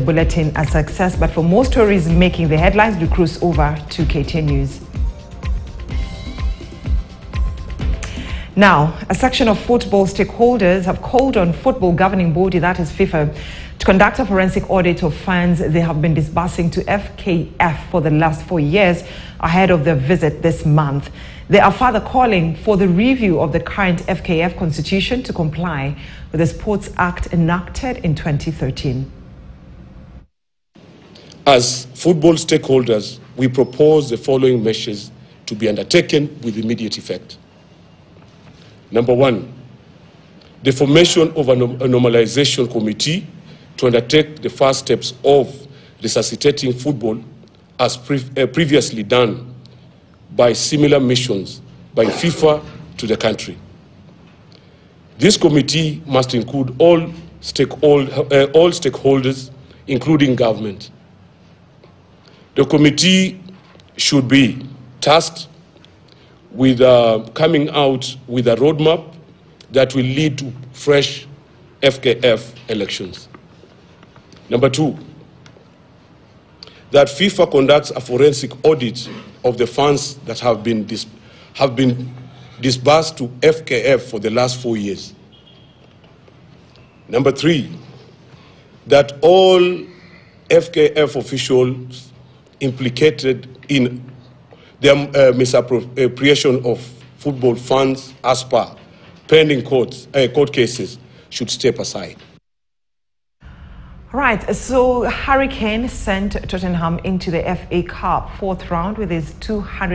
Bulletin a success, but for more stories making the headlines, we cruise over to KTN News. Now, a section of football stakeholders have called on football governing body, that is FIFA, to conduct a forensic audit of funds they have been disbursing to FKF for the last 4 years ahead of their visit this month. They are further calling for the review of the current FKF constitution to comply with the Sports Act enacted in 2013. As football stakeholders, we propose the following measures to be undertaken with immediate effect. Number 1, the formation of a normalization committee to undertake the first steps of resuscitating football as previously done by similar missions by FIFA to the country. This committee must include all stakeholders, including government. The committee should be tasked with coming out with a roadmap that will lead to fresh FKF elections. Number 2, that FIFA conducts a forensic audit of the funds that have been disbursed to FKF for the last 4 years. Number 3, that all FKF officials implicated in the misappropriation of football funds as per pending court cases should step aside. Right, so Harry Kane sent Tottenham into the FA Cup 4th round with his 200.